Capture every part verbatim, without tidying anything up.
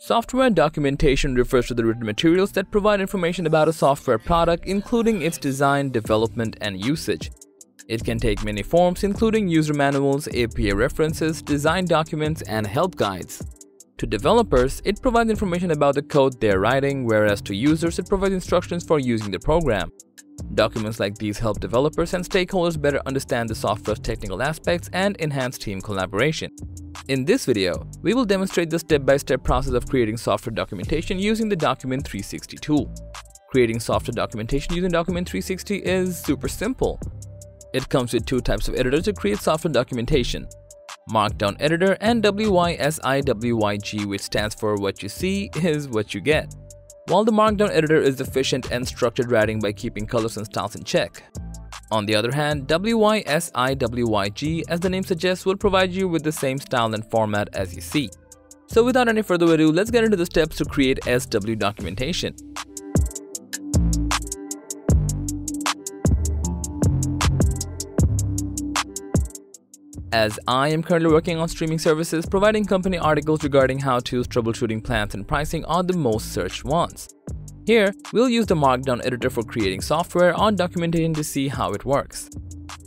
Software documentation refers to the written materials that provide information about a software product, including its design, development, and usage. It can take many forms, including user manuals, A P A references, design documents, and help guides. To developers, it provides information about the code they're writing, whereas to users, it provides instructions for using the program. Documents like these help developers and stakeholders better understand the software's technical aspects and enhance team collaboration. In this video, we will demonstrate the step-by-step process of creating software documentation using the Document three sixty tool. Creating software documentation using Document three sixty is super simple. It comes with two types of editors to create software documentation: Markdown Editor and W Y S I W Y G, which stands for What You See Is What You Get. While the Markdown Editor is efficient and structured writing by keeping colors and styles in check. On the other hand, W Y S I W Y G, as the name suggests, will provide you with the same style and format as you see. So without any further ado, let's get into the steps to create S W documentation. As I am currently working on streaming services, providing company articles regarding how-tos, troubleshooting plans, and pricing are the most searched ones. Here, we'll use the Markdown Editor for creating software or documentation to see how it works.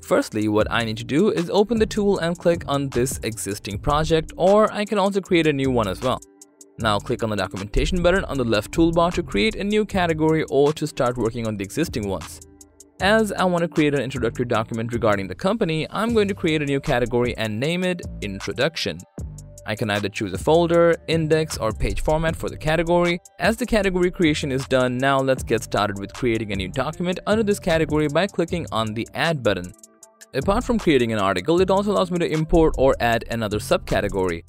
Firstly, what I need to do is open the tool and click on this existing project, or I can also create a new one as well. Now click on the documentation button on the left toolbar to create a new category or to start working on the existing ones. As I want to create an introductory document regarding the company, I'm going to create a new category and name it Introduction. I can either choose a folder, index, or page format for the category. As the category creation is done, now let's get started with creating a new document under this category by clicking on the Add button. Apart from creating an article, it also allows me to import or add another subcategory.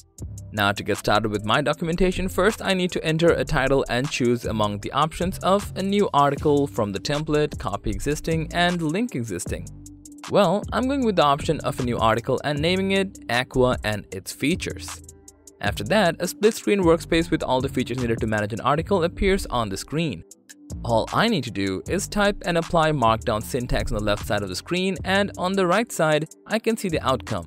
Now to get started with my documentation, first I need to enter a title and choose among the options of a new article from the template, copy existing, and link existing. Well, I'm going with the option of a new article and naming it Aqua and its features. After that, a split-screen workspace with all the features needed to manage an article appears on the screen. All I need to do is type and apply Markdown syntax on the left side of the screen, and on the right side, I can see the outcome.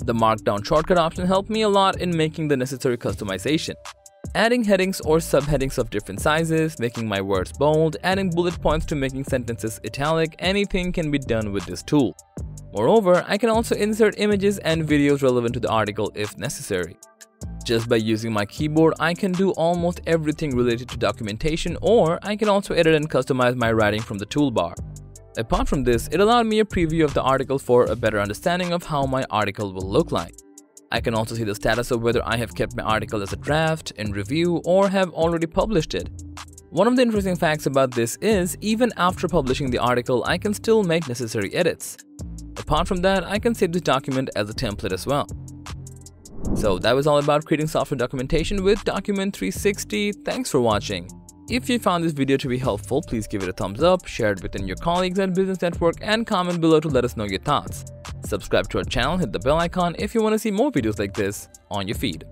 The Markdown shortcut option helped me a lot in making the necessary customization. Adding headings or subheadings of different sizes, making my words bold, adding bullet points to making sentences italic, anything can be done with this tool. Moreover, I can also insert images and videos relevant to the article if necessary. Just by using my keyboard, I can do almost everything related to documentation, or I can also edit and customize my writing from the toolbar. Apart from this, it allowed me a preview of the article for a better understanding of how my article will look like. I can also see the status of whether I have kept my article as a draft, in review, or have already published it. One of the interesting facts about this is, even after publishing the article, I can still make necessary edits. Apart from that, I can save this document as a template as well. So that was all about creating software documentation with Document three sixty. Thanks for watching. If you found this video to be helpful, please give it a thumbs up, share it within your colleagues and business network, and comment below to let us know your thoughts. Subscribe to our channel, hit the bell icon if you want to see more videos like this on your feed.